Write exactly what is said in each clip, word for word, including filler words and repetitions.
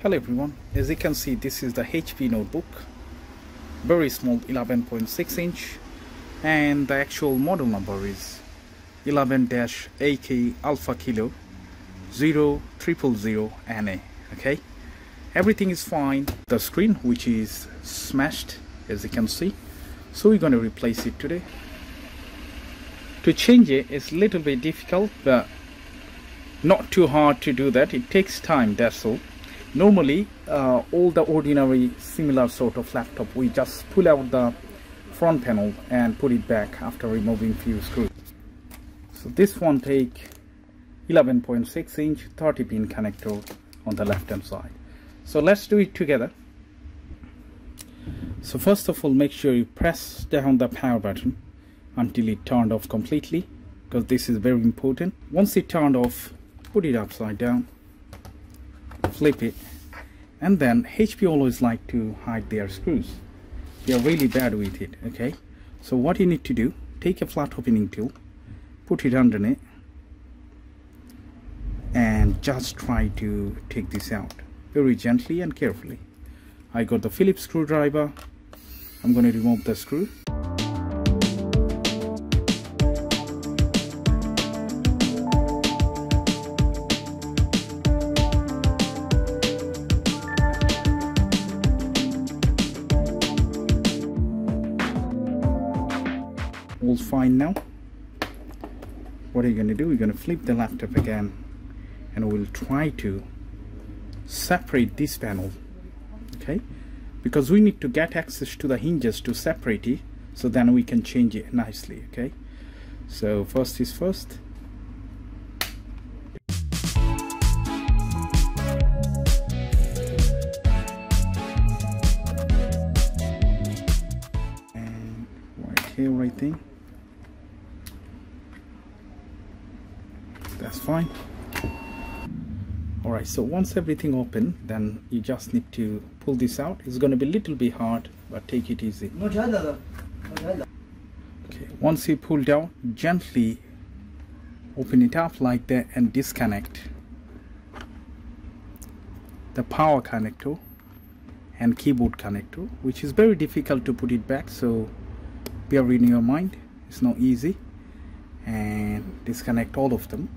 Hello everyone, as you can see this is the H P notebook, very small eleven point six inch, and the actual model number is eleven A K Alpha Kilo zero triple zero N A. Okay, everything is fine. The screen, which is smashed as you can see, so we're going to replace it today. To change it is a little bit difficult, but not too hard to do that. It takes time, that's all. Normally uh, all the ordinary similar sort of laptop, we just pull out the front panel and put it back after removing few screws. So this one take eleven point six inch thirty pin connector on the left hand side. So let's do it together. So first of all, make sure you press down the power button until it turned off completely, because this is very important. Once it turned off, put it upside down, flip it, and then H P always like to hide their screws. They are really bad with it. Okay, so what you need to do, take a flat opening tool, put it underneath, and just try to take this out very gently and carefully. I got the Phillips screwdriver. I'm going to remove the screw. All's fine now. What are you going to do? We're going to flip the laptop again, and we'll try to separate this panel. Okay, because we need to get access to the hinges to separate it, so then we can change it nicely. Okay, so first is first. And right here, right there. That's fine. Alright, so once everything open, then you just need to pull this out. It's going to be a little bit hard, but take it easy. Okay, once you pull down, gently open it up like that and disconnect the power connector and keyboard connector, which is very difficult to put it back, so bear in your mind, it's not easy. And disconnect all of them.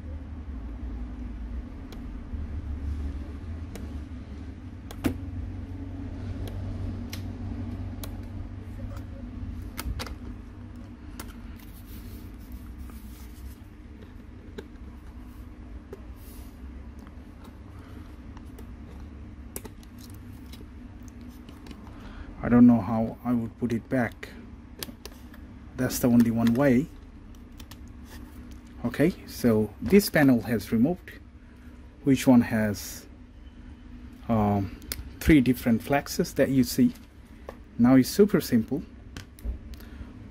I don't know how I would put it back. That's the only one way. Okay, so this panel has removed, which one has um, three different flexes that you see. Now it's super simple.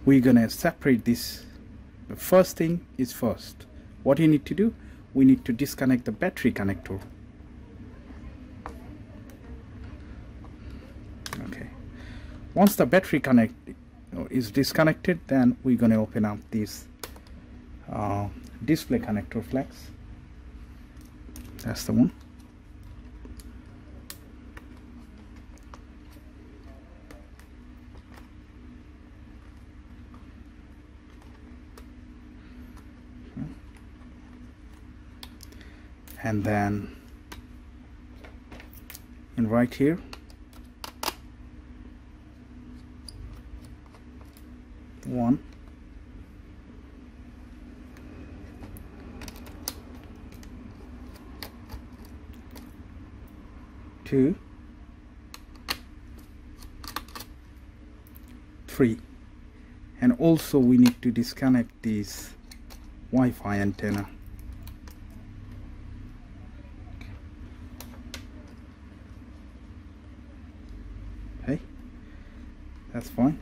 We're gonna separate this. The first thing is first. What you need to do, we need to disconnect the battery connector. Okay, once the battery connect is disconnected, then we're gonna open up this Uh, display connector flex. That's the one. Okay. And then and right here, one. Two, three, and also we need to disconnect this Wi-Fi antenna. Okay, that's fine.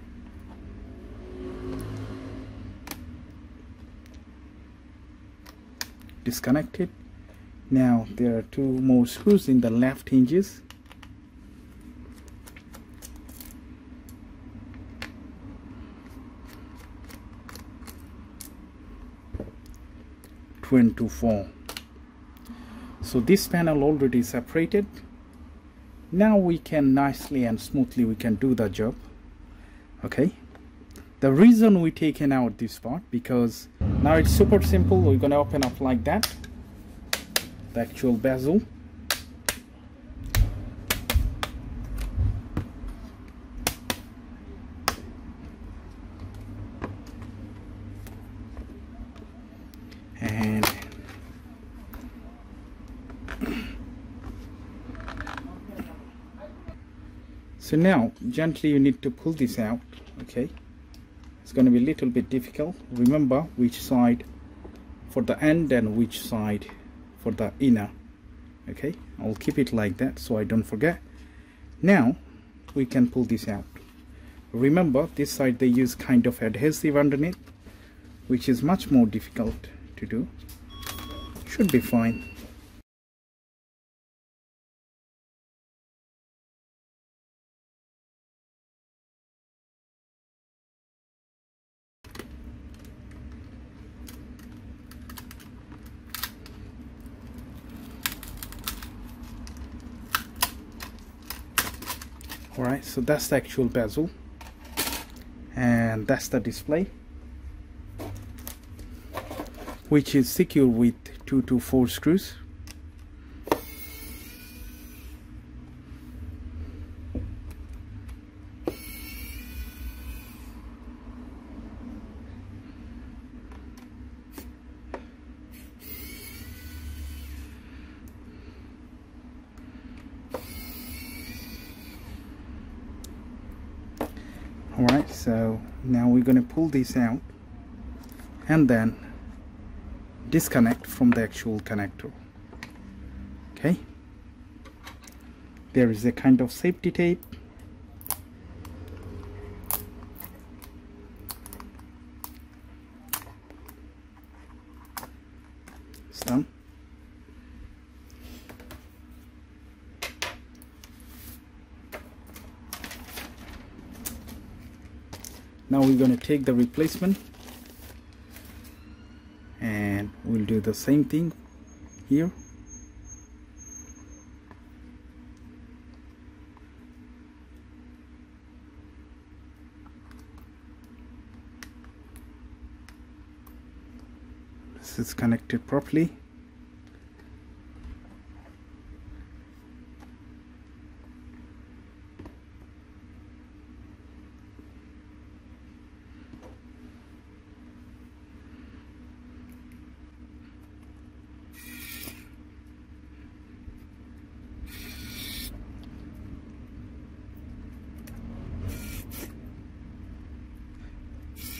Disconnect it. Now there are two more screws in the left hinges. Two and two four. So this panel already separated. Now we can nicely and smoothly we can do the job. Okay, the reason we taken out this part, because now it's super simple. We're gonna open up like that, the actual bezel. So now gently you need to pull this out. Okay, it's going to be a little bit difficult. Remember which side for the end and which side for the inner. Okay, I'll keep it like that so I don't forget. Now we can pull this out. Remember this side they use kind of adhesive underneath, which is much more difficult to do. Should be fine. Alright, so that's the actual bezel and that's the display, which is secure with two to four screws. Alright, so now we're going to pull this out and then disconnect from the actual connector. Okay, there is a kind of safety tape. It's done. Now we're going to take the replacement and we'll do the same thing here. This is connected properly.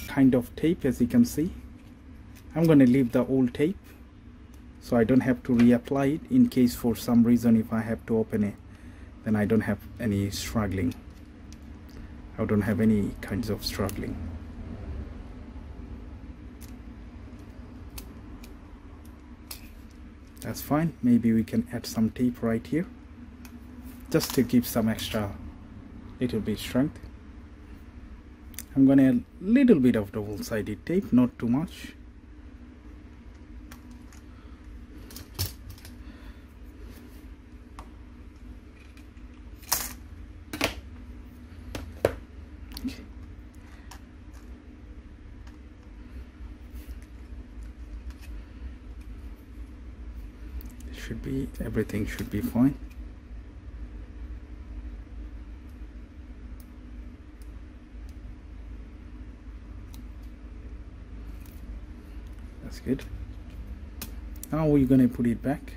Kind of tape, as you can see. I'm going to leave the old tape so I don't have to reapply it, in case for some reason if I have to open it, then I don't have any struggling. I don't have any kinds of struggling. That's fine. Maybe we can add some tape right here just to give some extra little bit strength. I'm going to add a little bit of double-sided tape, not too much. Okay. Should be, everything should be fine. That's good. Now we're going to put it back.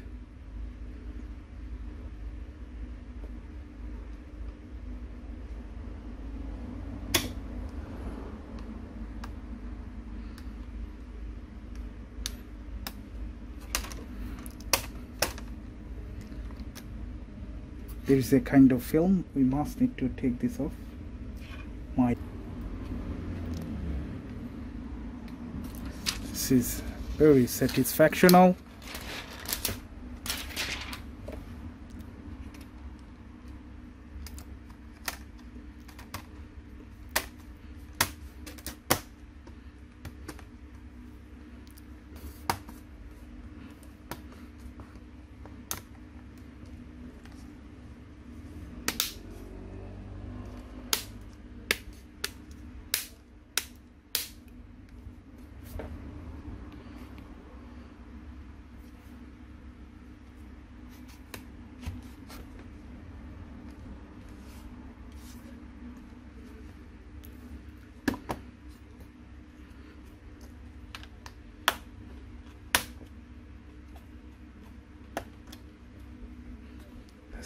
There is a kind of film. We must need to take this off. My is very satisfactional.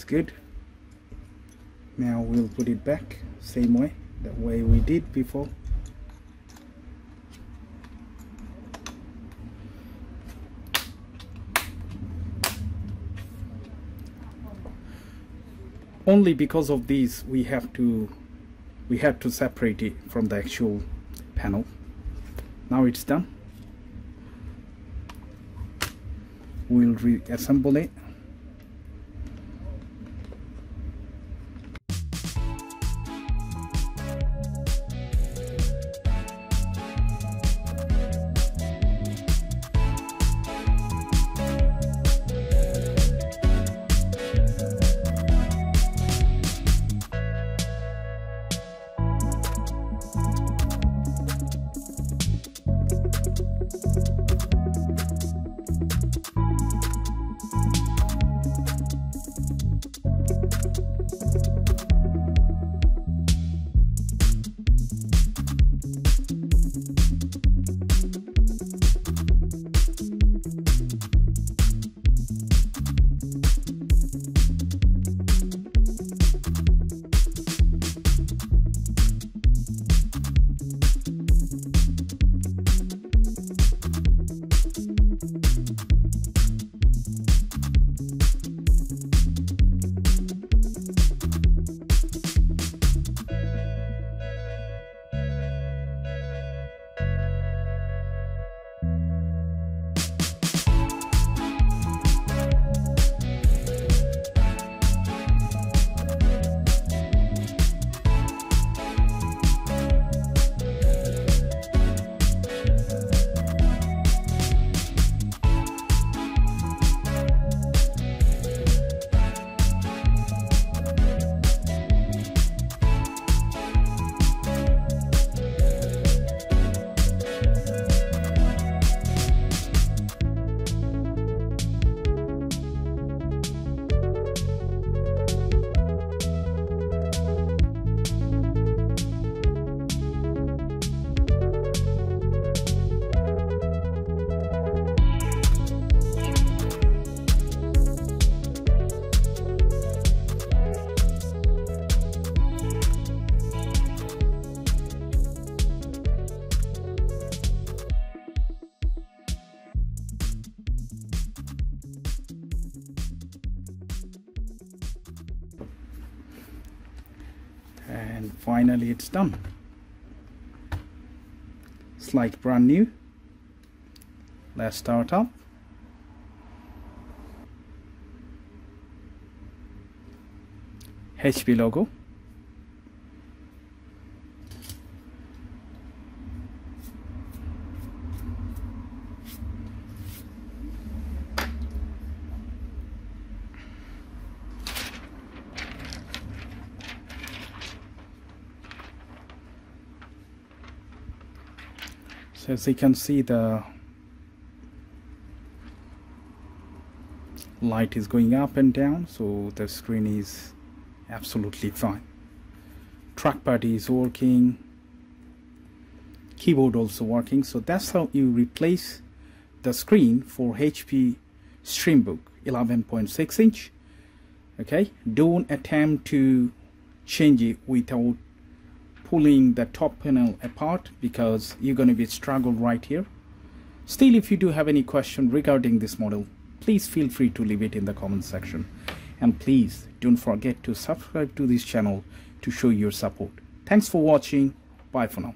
good. Now we'll put it back same way, the way we did before. Only because of these we have to we have to separate it from the actual panel. Now it's done. We'll reassemble it. And finally it's done. It's like brand new. Let's start up. H P logo. So as you can see, the light is going up and down, so the screen is absolutely fine. Trackpad is working, keyboard also working. So that's how you replace the screen for H P Streambook eleven point six inch. Okay, don't attempt to change it without pulling the top panel apart, because you're going to be struggled right here. Still, if you do have any question regarding this model, please feel free to leave it in the comment section, and please don't forget to subscribe to this channel to show your support. Thanks for watching. Bye for now.